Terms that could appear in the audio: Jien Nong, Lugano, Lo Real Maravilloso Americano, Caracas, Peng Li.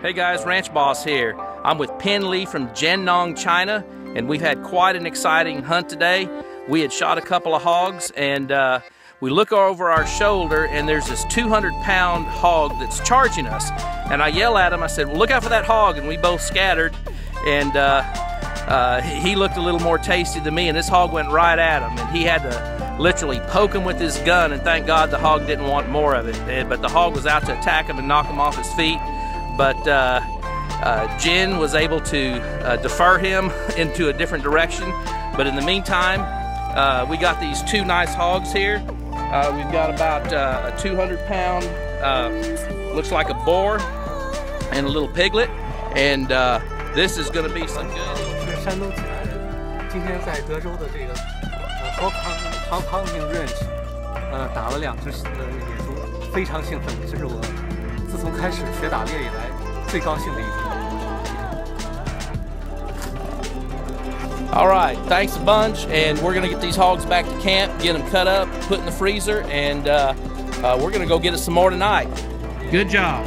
Hey guys, Ranch Boss here. I'm with Peng Li from Jien Nong, China, and we've had quite an exciting hunt today. We had shot a couple of hogs, and we look over our shoulder, and there's this 200-pound hog that's charging us. And I yell at him, I said, well, look out for that hog, and we both scattered. And he looked a little more tasty than me, and this hog went right at him, and he had to literally poke him with his gun, and thank God the hog didn't want more of it. But the hog was out to attack him and knock him off his feet. But Jien was able to defer him into a different direction. But in the meantime, we got these two nice hogs here. We've got about a 200-pound, looks like a boar, and a little piglet. And this is gonna be some good. 自从开始学打猎以来，最高兴的一天。All right, thanks a bunch, and we're gonna get these hogs back to camp, get them cut up, put in the freezer, and we're gonna go get us some more tonight. Good job.